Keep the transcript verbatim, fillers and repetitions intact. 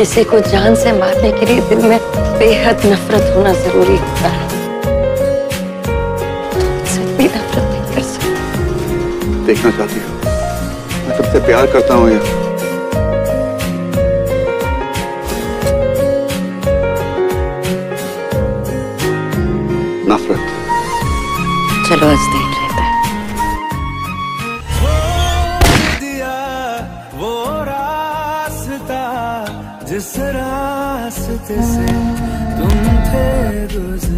किसी को जान से मारने के लिए दिल में बेहद नफरत होना जरूरी होता है। तुमसे भी नफरत नहीं कर सकती। देखना चाहती हो, मैं तुमसे प्यार करता हूँ यार। नफरत। चलो आज देख लेते हैं। जिस रास्ते से तुम थे गुजरे।